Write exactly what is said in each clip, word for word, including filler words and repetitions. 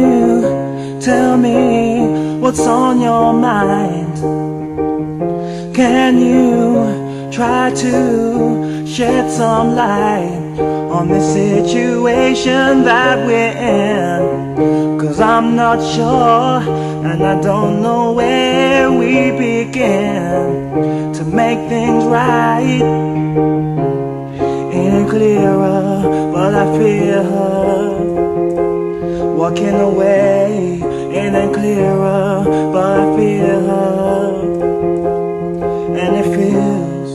you? Tell me what's on your mind. Can you try to shed some light on the situation that we're in? 'Cause I'm not sure, and I don't know where we begin to make things right and clearer, but I fear her walking away, and then clearer, but I fear her, and it feels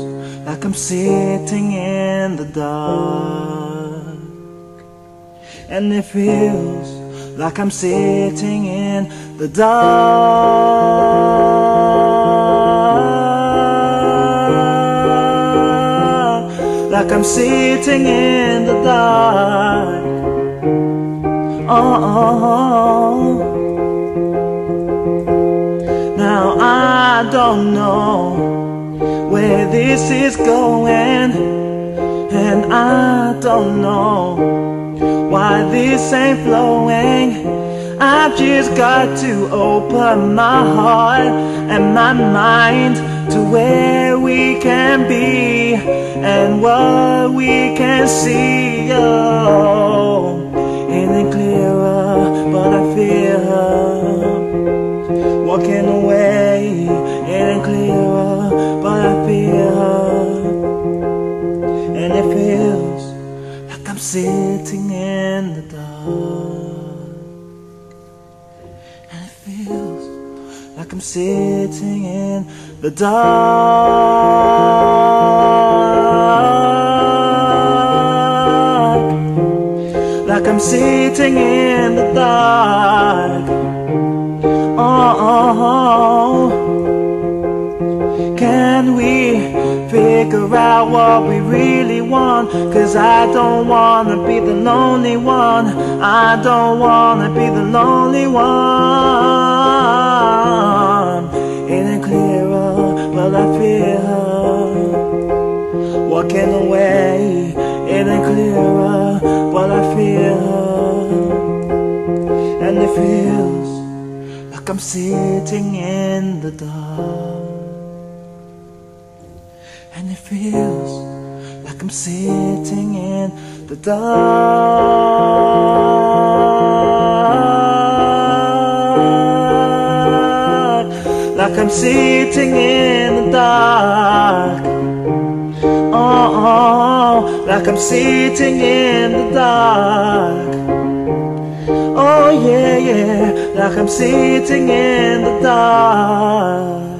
like I'm sitting in the dark. And it feels like I'm sitting in the dark. Like I'm sitting in the dark. Oh, oh, oh. Now I don't know where this is going, and I don't know why this ain't flowing. I've just got to open my heart and my mind to where we can be and what we can see. Oh, and then clearer, but I fear her walking away, and then clearer, but I fear her, and it feels I'm sitting in the dark, and it feels like I'm sitting in the dark, like I'm sitting in the dark. Oh, oh, oh. Can we figure out what we really want? 'Cause I don't wanna be the lonely one. I don't wanna be the lonely one. Ain't it clearer, but I fear her walking away. Ain't it clearer, but I fear her, and it feels like I'm sitting in the dark. And it feels like I'm sitting in the dark. Like I'm sitting in the dark. Oh, oh. Like I'm sitting in the dark. Oh yeah, yeah. Like I'm sitting in the dark.